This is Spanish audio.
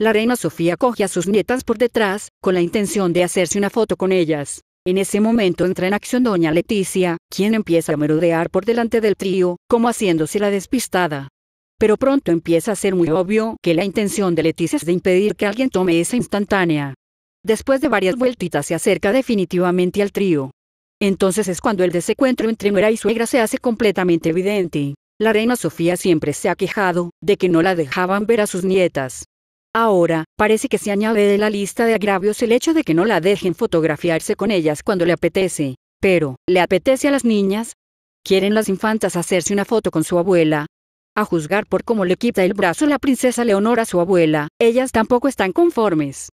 La reina Sofía coge a sus nietas por detrás, con la intención de hacerse una foto con ellas. En ese momento entra en acción doña Letizia, quien empieza a merodear por delante del trío, como haciéndose la despistada. Pero pronto empieza a ser muy obvio que la intención de Letizia es de impedir que alguien tome esa instantánea. Después de varias vueltitas se acerca definitivamente al trío. Entonces es cuando el desencuentro entre nuera y suegra se hace completamente evidente. La reina Sofía siempre se ha quejado de que no la dejaban ver a sus nietas. Ahora, parece que se añade de la lista de agravios el hecho de que no la dejen fotografiarse con ellas cuando le apetece. Pero, ¿le apetece a las niñas? ¿Quieren las infantas hacerse una foto con su abuela? A juzgar por cómo le quita el brazo la princesa Leonor a su abuela, ellas tampoco están conformes.